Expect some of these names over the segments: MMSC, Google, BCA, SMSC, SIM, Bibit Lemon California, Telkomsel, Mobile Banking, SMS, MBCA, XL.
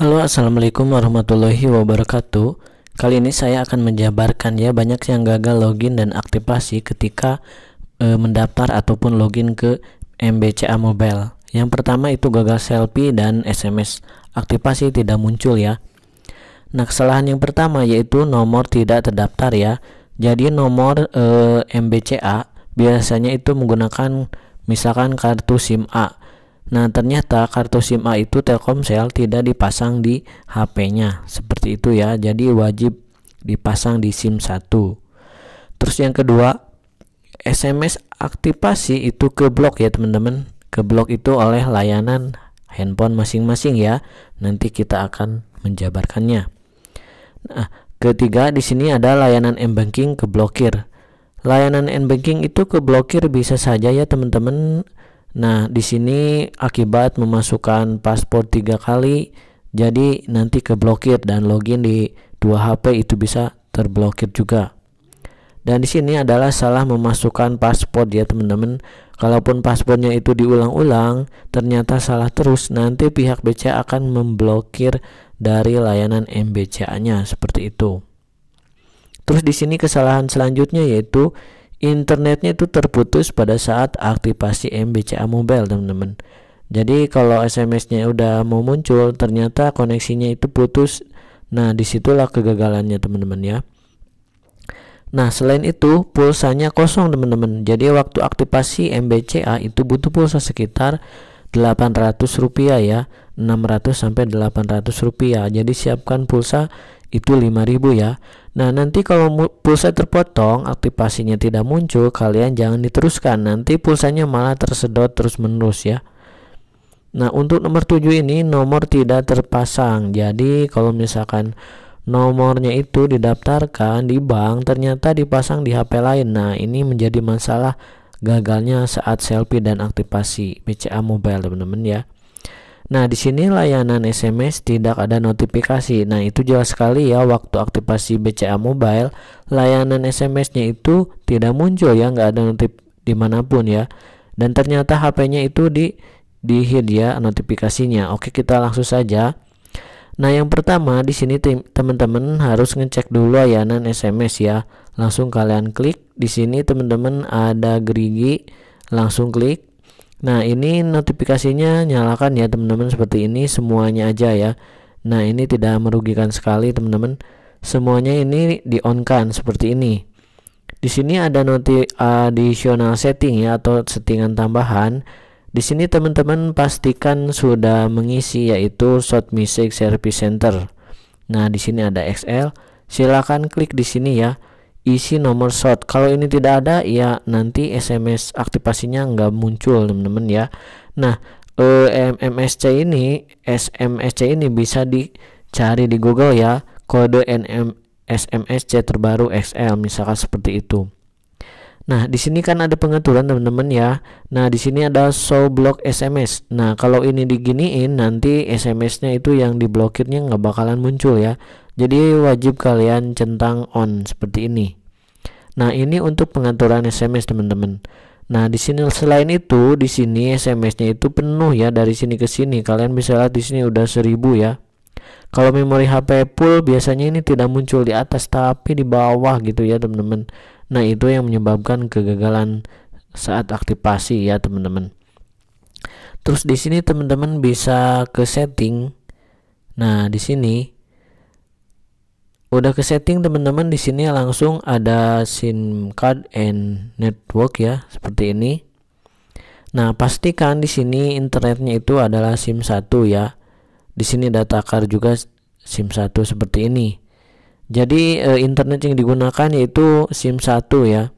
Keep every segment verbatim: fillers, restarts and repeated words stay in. Halo, assalamualaikum warahmatullahi wabarakatuh. Kali ini saya akan menjabarkan ya, banyak yang gagal login dan aktivasi ketika e, mendaftar ataupun login ke M B C A mobile. Yang pertama itu gagal selfie dan S M S aktivasi tidak muncul ya. Nah, kesalahan yang pertama yaitu nomor tidak terdaftar ya. Jadi nomor e, M B C A biasanya itu menggunakan misalkan kartu SIM A. Nah, ternyata kartu SIM A itu Telkomsel tidak dipasang di H P-nya. Seperti itu ya. Jadi wajib dipasang di SIM satu. Terus yang kedua, S M S aktivasi itu keblok ya, teman-teman. Keblok itu oleh layanan handphone masing-masing ya. Nanti kita akan menjabarkannya. Nah, ketiga di sini ada layanan M-Banking keblokir. Layanan M-Banking itu keblokir bisa saja ya, teman-teman. Nah, di sini akibat memasukkan paspor tiga kali, jadi nanti keblokir dan login di dua H P itu bisa terblokir juga. Dan di sini adalah salah memasukkan paspor ya, teman-teman. Kalaupun paspornya itu diulang-ulang, ternyata salah terus, nanti pihak B C A akan memblokir dari layanan M B C A-nya seperti itu. Terus di sini kesalahan selanjutnya yaitu internetnya itu terputus pada saat aktivasi M B C A mobile, teman-teman. Jadi kalau S M S-nya udah mau muncul, ternyata koneksinya itu putus. Nah, disitulah kegagalannya, teman-teman ya. Nah, selain itu pulsanya kosong, teman-teman. Jadi waktu aktivasi M B C A itu butuh pulsa sekitar delapan ratus rupiah ya, enam ratus sampai delapan ratus rupiah. Jadi siapkan pulsa itu lima ribu ya. Nah, nanti kalau pulsa terpotong, aktivasinya tidak muncul, kalian jangan diteruskan. Nanti pulsanya malah tersedot terus-menerus ya. Nah, untuk nomor tujuh ini nomor tidak terpasang. Jadi kalau misalkan nomornya itu didaftarkan di bank, ternyata dipasang di H P lain. Nah, ini menjadi masalah gagalnya saat selfie dan aktivasi B C A mobile, teman-teman ya. Nah, di sini layanan S M S tidak ada notifikasi. Nah, itu jelas sekali ya, waktu aktivasi B C A mobile, layanan S M S-nya itu tidak muncul ya, nggak ada notif dimanapun ya. Dan ternyata H P-nya itu di di hid ya notifikasinya. Oke, kita langsung saja. Nah, yang pertama di sini teman-teman harus ngecek dulu layanan S M S ya. Langsung kalian klik di sini, teman-teman ada gerigi, langsung klik. Nah, ini notifikasinya nyalakan ya, teman-teman, seperti ini semuanya aja ya. Nah, ini tidak merugikan sekali, teman-teman. Semuanya ini di-on-kan seperti ini. Di sini ada noti additional setting ya, atau settingan tambahan. Di sini teman-teman pastikan sudah mengisi yaitu Short Message Service Center. Nah, di sini ada X L. Silakan klik di sini ya. Isi nomor short. Kalau ini tidak ada ya, nanti S M S aktivasinya nggak muncul, teman-teman ya. Nah, M M S C ini S M S C ini bisa dicari di Google ya, kode S M S C terbaru X L misalkan seperti itu. Nah, di sini kan ada pengaturan, teman-teman ya. Nah, di sini ada show block S M S. Nah, kalau ini diginiin, nanti S M S-nya itu yang diblokirnya nggak bakalan muncul ya. Jadi wajib kalian centang on seperti ini. Nah, ini untuk pengaturan S M S, teman-teman. Nah, di sini selain itu, di sini S M S-nya itu penuh ya, dari sini ke sini. Kalian bisa lihat di sini udah seribu ya. Kalau memori H P full biasanya ini tidak muncul di atas tapi di bawah gitu ya, teman-teman. Nah, itu yang menyebabkan kegagalan saat aktivasi ya, teman-teman. Terus di sini teman-teman bisa ke setting. Nah, di sini udah ke setting, teman-teman. Di sini langsung ada SIM card and network ya, seperti ini. Nah, pastikan di sini internetnya itu adalah SIM satu ya. Di sini data card juga SIM satu seperti ini. Jadi e, internet yang digunakan yaitu SIM satu ya.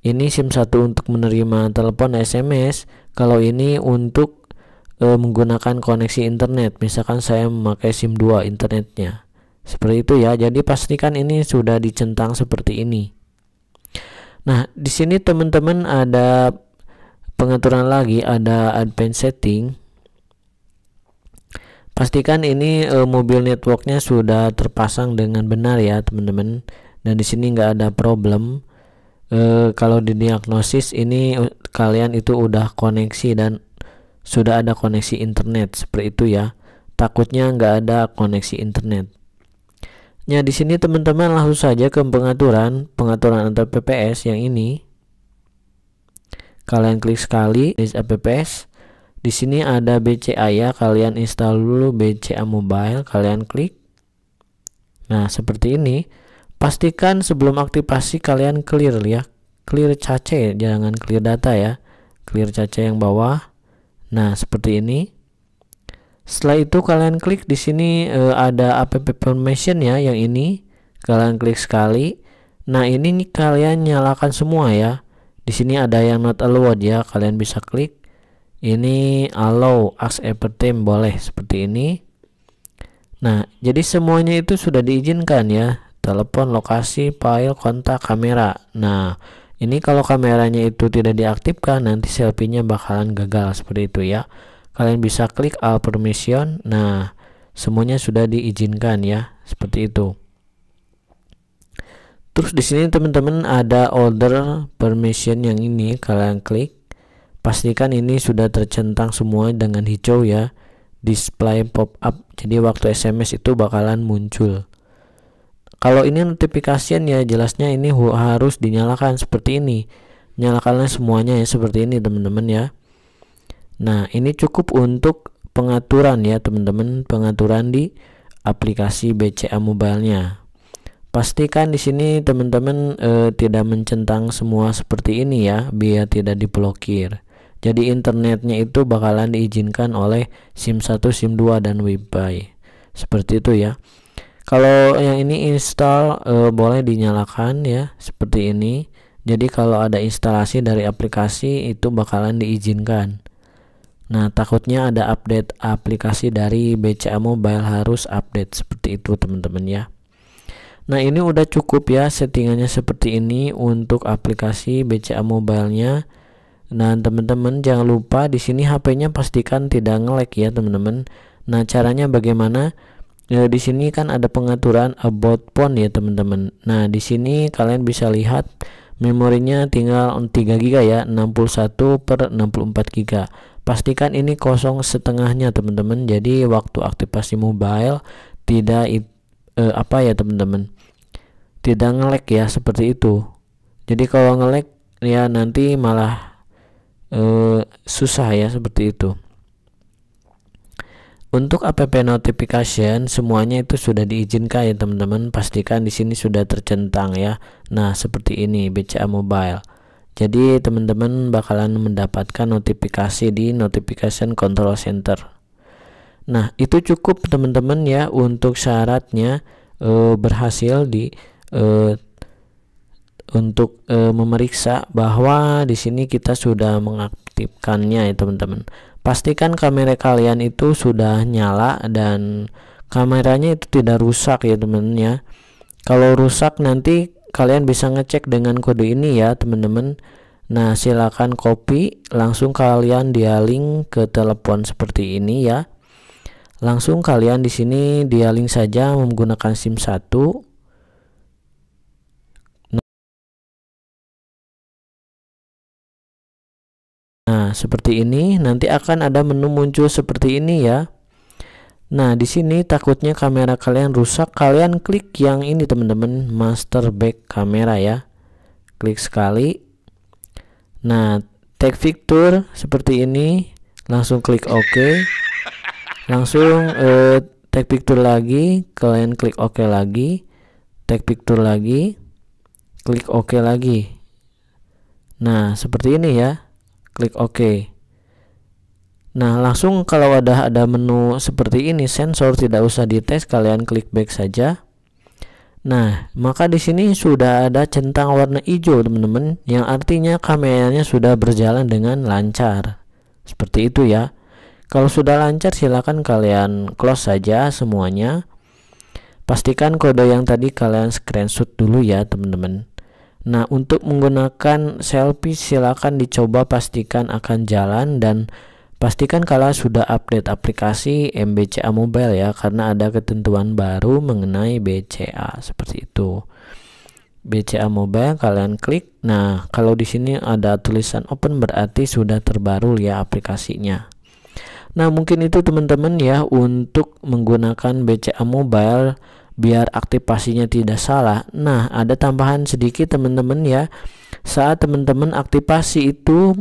Ini SIM satu untuk menerima telepon S M S. Kalau ini untuk e, menggunakan koneksi internet. Misalkan saya memakai SIM dua internetnya. Seperti itu ya. Jadi pastikan ini sudah dicentang seperti ini. Nah, di sini teman-teman ada pengaturan lagi, ada advanced setting. Pastikan ini e, mobil networknya sudah terpasang dengan benar ya, teman-teman. Dan di sini nggak ada problem. E, kalau di diagnosis ini kalian itu udah koneksi dan sudah ada koneksi internet seperti itu ya. Takutnya nggak ada koneksi internet. Nah, di sini teman-teman langsung saja ke pengaturan, pengaturan antar P P S yang ini. Kalian klik sekali list P P S. Di sini ada B C A ya, kalian install dulu B C A Mobile, kalian klik. Nah, seperti ini. Pastikan sebelum aktivasi kalian clear ya. Clear cache, jangan clear data ya. Clear cache yang bawah. Nah, seperti ini. Setelah itu kalian klik di sini e, ada app permission ya, yang ini kalian klik sekali. Nah, ini nih, kalian nyalakan semua ya. Di sini ada yang not allowed ya, kalian bisa klik ini allow as everything, boleh seperti ini. Nah, jadi semuanya itu sudah diizinkan ya. Telepon, lokasi, file, kontak, kamera. Nah, ini kalau kameranya itu tidak diaktifkan nanti selfie-nya bakalan gagal seperti itu ya. Kalian bisa klik all permission. Nah, semuanya sudah diizinkan ya, seperti itu. Terus di sini teman-teman ada order permission yang ini, kalian klik. Pastikan ini sudah tercentang semua dengan hijau ya. Display pop up. Jadi waktu S M S itu bakalan muncul. Kalau ini notification ya, jelasnya ini harus dinyalakan seperti ini. Nyalakanlah semuanya ya seperti ini teman-teman ya. Nah, ini cukup untuk pengaturan ya teman-teman, pengaturan di aplikasi B C A Mobile-nya. Pastikan di sini teman-teman e, tidak mencentang semua seperti ini ya, biar tidak diblokir. Jadi internetnya itu bakalan diizinkan oleh SIM satu, SIM dua dan WiFi. Seperti itu ya. Kalau yang ini install e, boleh dinyalakan ya, seperti ini. Jadi kalau ada instalasi dari aplikasi itu bakalan diizinkan. Nah, takutnya ada update aplikasi dari B C A Mobile, harus update seperti itu teman-teman ya. Nah, ini udah cukup ya settingannya seperti ini untuk aplikasi B C A Mobile-nya. Nah, teman-teman jangan lupa di sini H P-nya pastikan tidak nge-lag ya teman-teman. Nah, caranya bagaimana? Nah, di sini kan ada pengaturan about phone ya teman-teman. Nah, di sini kalian bisa lihat memorinya tinggal tiga giga ya, enam puluh satu per enam puluh empat giga. Pastikan ini kosong setengahnya teman-teman, jadi waktu aktivasi mobile tidak eh, apa ya teman-teman, tidak nge-lag ya seperti itu. Jadi kalau nge-lag ya nanti malah eh, susah ya seperti itu. Untuk app notification semuanya itu sudah diizinkan ya teman-teman. Pastikan di sini sudah tercentang ya. Nah, seperti ini B C A Mobile. Jadi teman-teman bakalan mendapatkan notifikasi di notification control center. Nah, itu cukup teman-teman ya untuk syaratnya e, berhasil di e, untuk e, memeriksa bahwa di sini kita sudah mengaktifkannya ya teman-teman. Pastikan kamera kalian itu sudah nyala dan kameranya itu tidak rusak ya teman-teman ya. Kalau rusak nanti kalian bisa ngecek dengan kode ini ya teman-teman. Nah, silakan copy, langsung kalian dialing ke telepon seperti ini ya. Langsung kalian di sini dialing saja menggunakan SIM satu. Nah, seperti ini nanti akan ada menu muncul seperti ini ya. Nah, di sini takutnya kamera kalian rusak, kalian klik yang ini teman-teman, master back kamera ya. Klik sekali. Nah, take picture seperti ini, langsung klik OK. Langsung eh, take picture lagi, kalian klik OK lagi. Take picture lagi. Klik OK lagi. Nah, seperti ini ya. Klik OK. Nah, langsung kalau ada ada menu seperti ini sensor tidak usah dites, kalian klik back saja. Nah, maka di sini sudah ada centang warna hijau teman-teman, yang artinya kameranya sudah berjalan dengan lancar. Seperti itu ya. Kalau sudah lancar silakan kalian close saja semuanya. Pastikan kode yang tadi kalian screenshot dulu ya teman-teman. Nah, untuk menggunakan selfie silakan dicoba, pastikan akan jalan dan pastikan kalian sudah update aplikasi M B C A Mobile ya, karena ada ketentuan baru mengenai B C A seperti itu. B C A Mobile kalian klik. Nah, kalau di sini ada tulisan open berarti sudah terbaru ya aplikasinya. Nah, mungkin itu teman-teman ya untuk menggunakan B C A Mobile biar aktivasinya tidak salah. Nah, ada tambahan sedikit teman-teman ya. Saat teman-teman aktivasi itu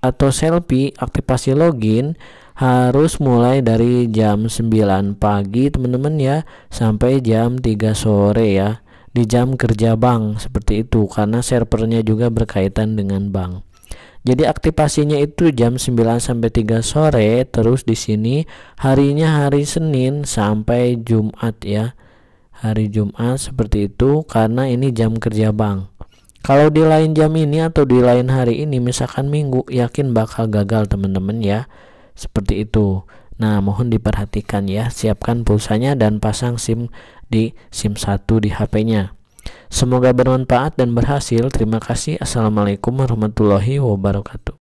atau selfie, aktivasi login harus mulai dari jam sembilan pagi teman-teman ya sampai jam tiga sore ya di jam kerja bank, seperti itu, karena servernya juga berkaitan dengan bank. Jadi aktivasinya itu jam sembilan sampai tiga sore, terus di sini harinya hari Senin sampai Jumat ya. Hari Jumat seperti itu karena ini jam kerja bank. Kalau di lain jam ini atau di lain hari ini misalkan Minggu, yakin bakal gagal teman-teman ya. Seperti itu. Nah, mohon diperhatikan ya, siapkan pulsanya dan pasang SIM di SIM satu di H P-nya. Semoga bermanfaat dan berhasil. Terima kasih. Assalamualaikum warahmatullahi wabarakatuh.